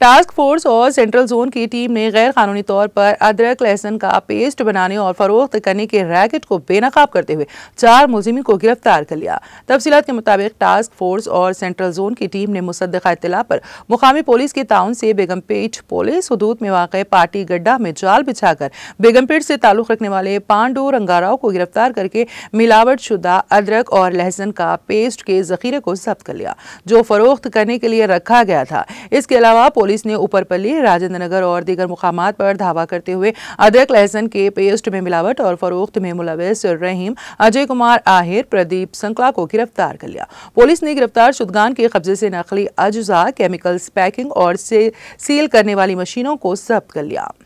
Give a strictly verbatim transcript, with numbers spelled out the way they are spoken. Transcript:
Task force और central zone की team ने गैर कानूनी तौर पर अदरक लहसन का पेस्ट बनाने और फरोख्त करने के रैकेट को बेनकाब करते हुए चार मुलजिमी को गिरफ्तार कर लिया। तफसीलात के मुताबिक टास्क फोर्स और सेंट्रल जोन की टीम ने मुसद्दक़ा इत्तला पर मुकामी पुलिस के ताउन से बेगमपेट पुलिस हदूद में वाक़ पार्टी गड्ढा में जाल बिछाकर बेगमपेट से ताल्लुक़ रखने वाले पांडो रंगाराओं को गिरफ्तार करके मिलावट शुदा अदरक और लहसन का पेस्ट के जखीरे को जब्त कर लिया, जो फरोख्त करने के लिए रखा गया था। इसके अलावा पुलिस ने ऊपरपल्ली राजेंद्र नगर और दीगर मुकामात पर धावा करते हुए अदरक लहसन के पेस्ट में मिलावट और फरोख्त में मुलविस रहीम अजय कुमार आहिर प्रदीप संकला को गिरफ्तार कर लिया। पुलिस ने गिरफ्तार शुदगान के कब्जे से नकली अज्जा, केमिकल्स, पैकिंग और से सील करने वाली मशीनों को जब्त कर लिया।